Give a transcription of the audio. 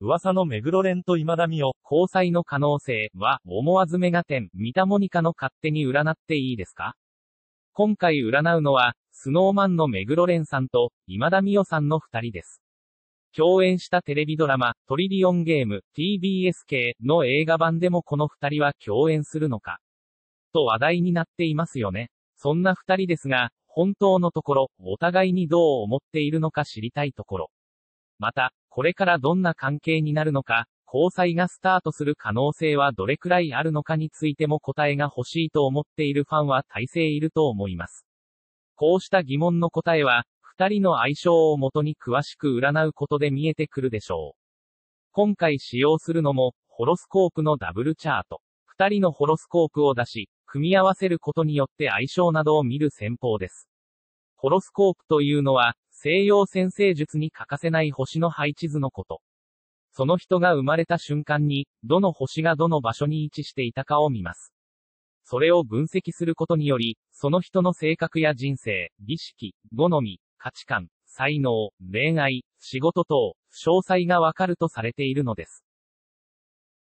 噂の目黒蓮と今田美桜、交際の可能性は、思わずメガテン、三田モニカの勝手に占っていいですか？今回占うのは、スノーマンの目黒蓮さんと、今田美桜さんの二人です。共演したテレビドラマ、トリリオンゲーム、TBS 系の映画版でもこの二人は共演するのか、と話題になっていますよね。そんな二人ですが、本当のところ、お互いにどう思っているのか知りたいところ。また、これからどんな関係になるのか、交際がスタートする可能性はどれくらいあるのかについても答えが欲しいと思っているファンは大勢いると思います。こうした疑問の答えは、二人の相性をもとに詳しく占うことで見えてくるでしょう。今回使用するのも、ホロスコープのダブルチャート。二人のホロスコープを出し、組み合わせることによって相性などを見る戦法です。ホロスコープというのは、西洋占星術に欠かせない星の配置図のこと。その人が生まれた瞬間に、どの星がどの場所に位置していたかを見ます。それを分析することにより、その人の性格や人生、儀式、好み、価値観、才能、恋愛、仕事等、詳細がわかるとされているのです。